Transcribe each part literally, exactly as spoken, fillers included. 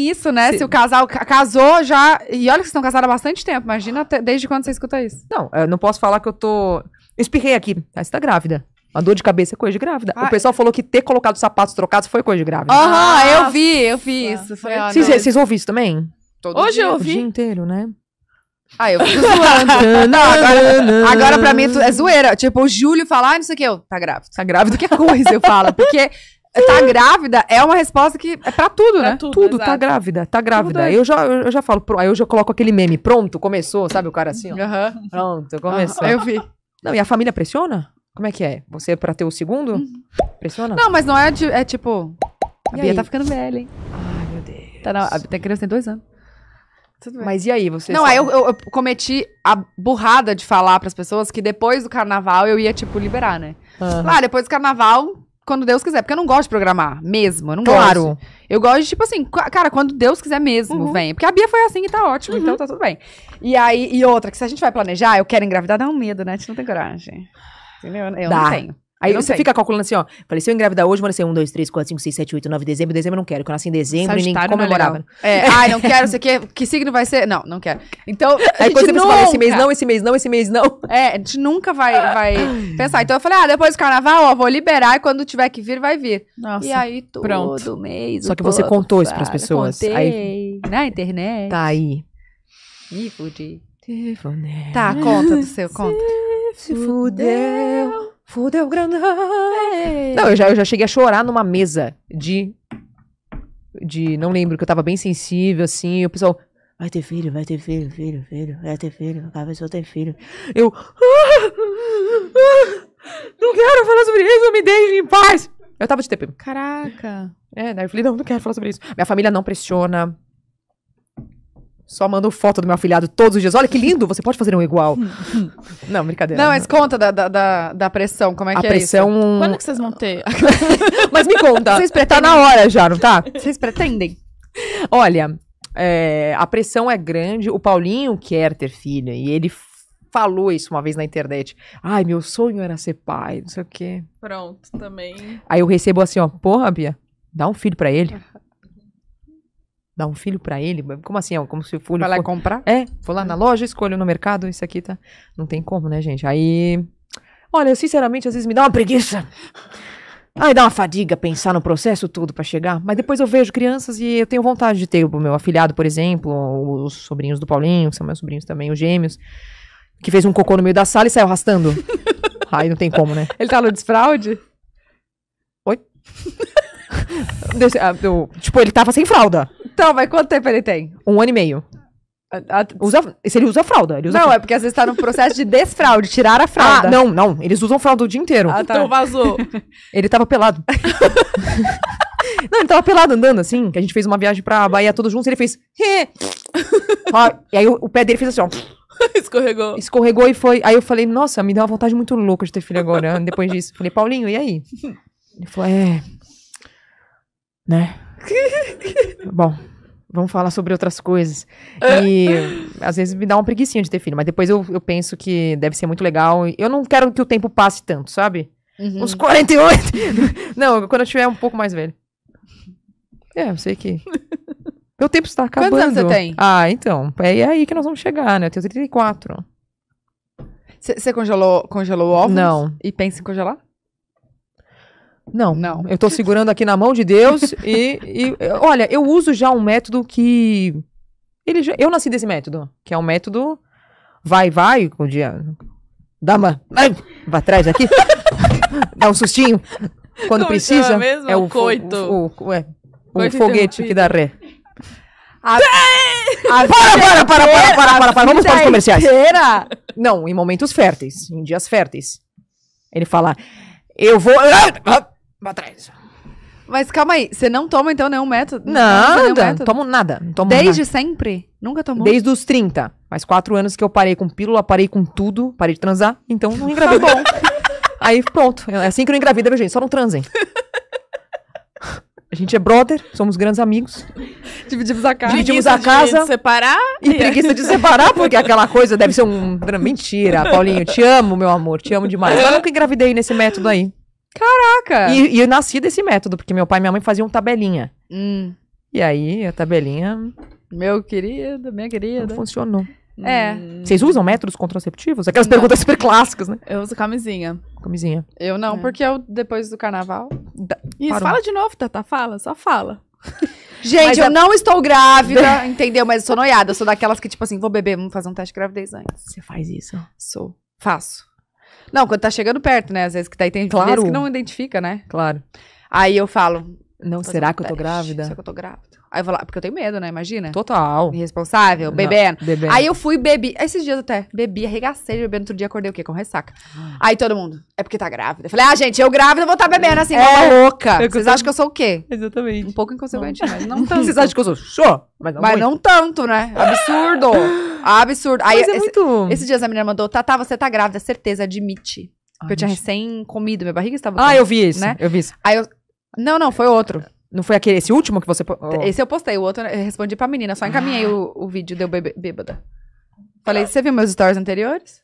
Isso, né? Se... se o casal casou já... E olha que vocês estão casados há bastante tempo. Imagina até... desde quando você escuta isso. Não, eu não posso falar que eu tô... Eu espirrei aqui. Ah, você tá grávida. A dor de cabeça é coisa de grávida. Ah, o pessoal falou que ter colocado sapatos trocados foi coisa de grávida. Aham, ah, eu vi, eu vi ah, isso. Vocês ouviram isso também? Todo Hoje dia, eu ouvi. O dia inteiro, né? Ah, eu fico zoando. Não, agora, agora pra mim é zoeira. Tipo, o Júlio fala, ah, não sei o que, eu, tá grávida. Tá grávida, que coisa eu falo. Porque tá grávida é uma resposta que é pra tudo, né? É tudo, tudo tá grávida, tá grávida. Eu já, eu já falo, aí eu já coloco aquele meme, pronto, começou, sabe o cara assim, ó. Uhum. Pronto, começou. Uhum. Eu vi. Não, e a família pressiona? Como é que é? Você pra ter o segundo? Uhum. Pressiona? Não, mas não é, de, é tipo... A e Bia aí? Tá ficando velha, hein? Ai, meu Deus. Tá, não, a, tem criança, tem dois anos. Tudo bem. Mas e aí, você... Não, sabe? aí eu, eu, eu cometi a burrada de falar pras pessoas que depois do carnaval eu ia, tipo, liberar, né? Uhum. Lá, depois do carnaval, quando Deus quiser. Porque eu não gosto de programar, mesmo. Eu não claro. gosto. Eu gosto de, tipo assim, cara, quando Deus quiser mesmo, uhum. vem. Porque a Bia foi assim e tá ótimo, uhum. então tá tudo bem. E aí, e outra, que se a gente vai planejar, eu quero engravidar, dá um medo, né? A gente não tem coragem. Entendeu? Eu dá. não tenho. Aí não você sei. fica calculando assim, ó. Falei, se eu engravidar hoje, vou nascer um, dois, três, quatro, cinco, seis, sete, oito, nove, dezembro. Dezembro eu não quero, que eu nasci em dezembro e nem comemorava. É, é. Ai, não quero, sei que, que signo vai ser? Não, não quero. Então, a Aí quando você nunca... fala, esse mês não, esse mês não, esse mês não. É, a gente nunca vai, vai pensar. Então eu falei, ah, depois do carnaval, ó, vou liberar e quando tiver que vir, vai vir. Nossa, e aí, todo pronto. mês... Só que você contou isso pras pessoas. Contei. Aí... Na internet. Tá aí. Me fudi. Tá, conta do seu, conta. Se fudeu. Fudeu grandão. Não, eu já, eu já cheguei a chorar numa mesa de... De... Não lembro, que eu tava bem sensível, assim. E o pessoal... Vai ter filho, vai ter filho, filho, filho. Vai ter filho, a pessoa tem filho. Eu... Não quero falar sobre isso, me deixe em paz. Eu tava de T P M. Caraca. É, daí eu falei, não, não quero falar sobre isso. Minha família não pressiona. Só mando foto do meu afilhado todos os dias. Olha que lindo, você pode fazer um igual. Não, brincadeira. Não, mas conta da, da, da, da pressão, como é que a é pressão... isso? Quando que vocês vão ter? Mas me conta. Vocês pretendem... Tá na hora já, não tá? Vocês pretendem? Olha, é, a pressão é grande. O Paulinho quer ter filha e ele falou isso uma vez na internet. Ai, meu sonho era ser pai, não sei o quê. Pronto, também. Aí eu recebo assim, ó, porra, Bia, dá um filho pra ele. Dar um filho pra ele? Como assim? Como se for... Vai lá for... comprar? É, vou lá na loja, escolho no mercado, isso aqui tá... Não tem como, né, gente? Aí... Olha, eu sinceramente, às vezes me dá uma preguiça. Ai, dá uma fadiga pensar no processo todo pra chegar. Mas depois eu vejo crianças e eu tenho vontade de ter o meu afilhado, por exemplo, os sobrinhos do Paulinho, que são meus sobrinhos também, os gêmeos, que fez um cocô no meio da sala e saiu arrastando. Aí não tem como, né? Ele tá no desfraude? Oi? Tipo, ele tava sem fralda. Então, mas quanto tempo ele tem? Um ano e meio. A, a, usa, se ele usa fralda, ele usa Não, fralda. É porque às vezes tá no processo de desfraude, tirar a fralda. Ah, não, não. Eles usam fralda o dia inteiro. Ah, tá. Então vazou. Ele tava pelado. Não, ele tava pelado andando, assim, que a gente fez uma viagem pra Bahia todos juntos, ele fez... Ah, e aí o, o pé dele fez assim, ó... Escorregou. Escorregou e foi... Aí eu falei, nossa, me deu uma vontade muito louca de ter filho agora, né? Depois disso. Falei, Paulinho, e aí? Ele falou, é... Né? Bom, vamos falar sobre outras coisas. E às vezes me dá uma preguicinha de ter filho, mas depois eu, eu penso que deve ser muito legal. Eu não quero que o tempo passe tanto, sabe? Uhum. Uns quarenta e oito! Não, quando eu tiver um pouco mais velho. É, eu sei que... Meu tempo está acabando. Quantos anos você tem? Ah, então, é aí que nós vamos chegar, né? Eu tenho trinta e quatro. Você congelou, congelou ovos? Não. E pensa em congelar? Não, não, eu tô segurando aqui na mão de Deus e, e... Olha, eu uso já um método que... Ele já... Eu nasci desse método, que é um método... Vai, vai, o dia... Dá uma... Vai atrás aqui. Dá um sustinho. Quando Como precisa... Mesmo? É o coito. O, o, o, é, o foguete que dá ré. A... A... Para, para, para, para, para, para, para. Vamos para os comerciais. Inteira. Não, em momentos férteis, em dias férteis. Ele fala... Eu vou... Pra trás. Mas calma aí, você não toma então nenhum método? Nada, não método? tomo nada. Não tomo Desde nada. sempre? Nunca tomou? Desde os trinta. Faz quatro anos que eu parei com pílula, parei com tudo, parei de transar, então não engravido. Tá bom. Aí pronto, é assim que eu não engravido, meu gente, só não transem. A gente é brother, somos grandes amigos. Dividimos a casa. Dividimos a casa. De separar. E preguiça de separar, porque aquela coisa deve ser um... Mentira, Paulinho, te amo, meu amor, te amo demais. Eu nunca engravidei nesse método aí. Caraca! E, e eu nasci desse método, porque meu pai e minha mãe faziam tabelinha. Hum. E aí a tabelinha... Meu querido, minha querida... Não funcionou. É. Vocês usam métodos contraceptivos? Aquelas não. perguntas super clássicas, né? Eu uso camisinha. Camisinha. Eu não, é. porque eu, depois do carnaval... Da... Isso, Parou. fala de novo, Tata, fala, só fala. Gente, mas eu a... não estou grávida, entendeu? Mas eu sou noiada, eu sou daquelas que, tipo assim, vou beber, vamos fazer um teste de gravidez antes. Você faz isso? Sou. Faço. Não, quando tá chegando perto, né? Às vezes que tá aí tem claro. vezes que não identifica, né? Claro. Aí eu falo... Não, será que eu tô grávida? Será que eu tô grávida? Aí eu vou lá, porque eu tenho medo, né? Imagina. Total. Irresponsável, bebendo. Não, bebendo. Aí eu fui, bebi. Esses dias até, bebi, arregacei, bebendo. Outro dia acordei o quê? Com ressaca. Hum. Aí todo mundo, é porque tá grávida. Eu falei, ah, gente, eu grávida vou estar tá bebendo assim, é, uma louca. Vocês consigo... acham que eu sou o quê? Exatamente. Um pouco inconsequente, não. mas não tanto. Vocês acham que eu sou show? Mas não, mas não tanto, né? Absurdo. Absurdo. Aí, mas é esse, muito... Esses dias a menina mandou, Tata, você tá grávida, certeza, admite. Porque eu tinha recém comido, minha barriga estava... Ah, com, eu vi isso, né? eu vi isso. Aí eu... Não, não, foi outro. Não foi aquele, esse último que você... Oh. Esse eu postei, o outro eu respondi pra menina, só encaminhei ah. o, o vídeo, deu bê bêbada. Falei, você viu meus stories anteriores?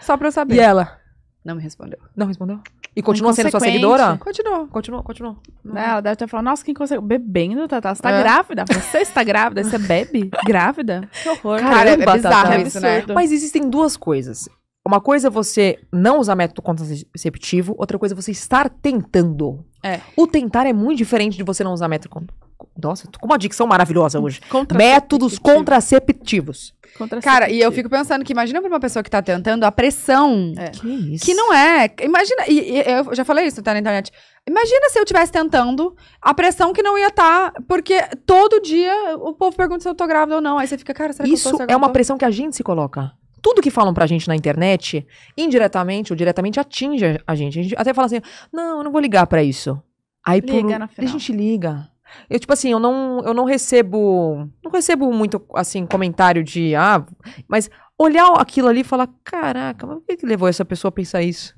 Só pra eu saber. E ela? Não me respondeu. Não respondeu? E continua sendo sua seguidora? Continuou. Continuou, continuou. Né, ela deve ter falado, nossa, quem consegue... Bebendo, Tata, você tá é. grávida? Você está grávida? Você bebe? Grávida? Que horror. Cara, é bizarro é isso, né? Mas existem duas coisas. Uma coisa é você não usar método contraceptivo, outra coisa é você estar tentando. É. O tentar é muito diferente de você não usar método contraceptivo. Nossa, tô com uma dicção maravilhosa hoje. Contraceptivo. Métodos contraceptivos. contraceptivos. Cara, e eu fico pensando que imagina pra uma pessoa que tá tentando a pressão. É. Que isso? Que não é. Imagina, e, e, eu já falei isso tá na internet. Imagina se eu estivesse tentando a pressão que não ia estar, tá, porque todo dia o povo pergunta se eu tô grávida ou não. Aí você fica, cara, será que isso eu tô, será que é uma eu tô? pressão que a gente se coloca. Tudo que falam pra gente na internet, indiretamente ou diretamente, atinge a gente. A gente até fala assim, não, eu não vou ligar pra isso. Aí liga por... na final. A gente liga. Eu, tipo assim, eu não, eu não recebo... Não recebo muito, assim, comentário de... Ah, mas olhar aquilo ali e falar, caraca, mas por que levou essa pessoa a pensar isso?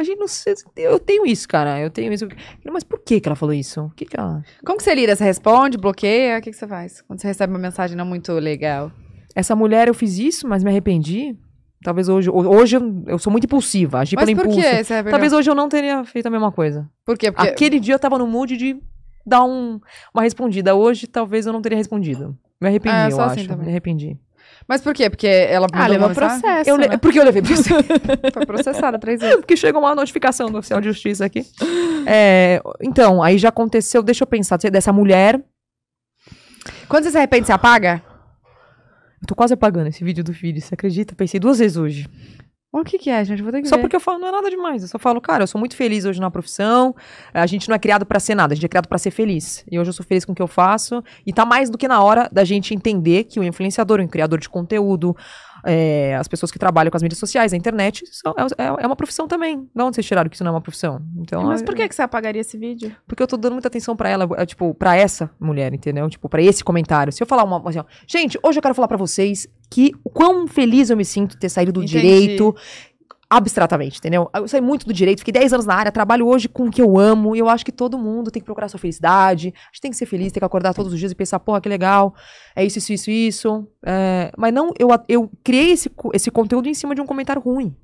A gente não sei... Eu tenho isso, cara. Eu tenho isso. Mas por que que ela falou isso? O que que ela... Como que você lida? Você responde, bloqueia? O que que você faz? Quando você recebe uma mensagem não muito legal... Essa mulher, eu fiz isso, mas me arrependi. Talvez hoje... Hoje eu sou muito impulsiva. Agi pelo impulso. Mas por que você arrependeu? Talvez hoje eu não teria feito a mesma coisa. Por quê? Porque... Aquele dia eu tava no mood de dar um, uma respondida. Hoje, talvez eu não teria respondido. Me arrependi, ah, eu, eu acho. Assim me arrependi. Mas por quê? Porque ela mandou ah, levou processo. Eu le... né? Porque eu levei processo. Foi processada três vezes. Porque chegou uma notificação do oficial de justiça aqui. É, então, aí já aconteceu... Deixa eu pensar. Dessa mulher... Quando você se arrepende, você apaga? Eu tô quase apagando esse vídeo do filho, você acredita? Pensei duas vezes hoje. O que que é, gente? Vou ter que Só ver. porque eu falo, não é nada demais. Eu só falo, cara, eu sou muito feliz hoje na profissão. A gente não é criado pra ser nada, a gente é criado pra ser feliz. E hoje eu sou feliz com o que eu faço. E tá mais do que na hora da gente entender que o influenciador, o criador de conteúdo, é, as pessoas que trabalham com as mídias sociais, a internet, são, é, é uma profissão também. De onde vocês tiraram que isso não é uma profissão? Então, Mas por eu, que, que você apagaria esse vídeo? Porque eu tô dando muita atenção pra ela, tipo, pra essa mulher, entendeu? Tipo, pra esse comentário. Se eu falar uma... Assim, ó, gente, hoje eu quero falar pra vocês... Que o quão feliz eu me sinto de ter saído do Entendi. direito, abstratamente, entendeu? Eu saí muito do direito, fiquei dez anos na área, trabalho hoje com o que eu amo, e eu acho que todo mundo tem que procurar sua felicidade, a gente tem que ser feliz, tem que acordar todos os dias e pensar, porra, que legal, é isso, isso, isso, isso. É, mas não, eu, eu criei esse, esse conteúdo em cima de um comentário ruim.